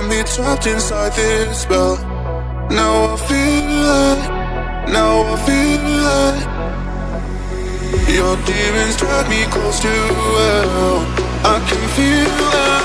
got me trapped inside this spell. Now I feel it, now I feel it. Your demons drag me close to hell. I can feel that.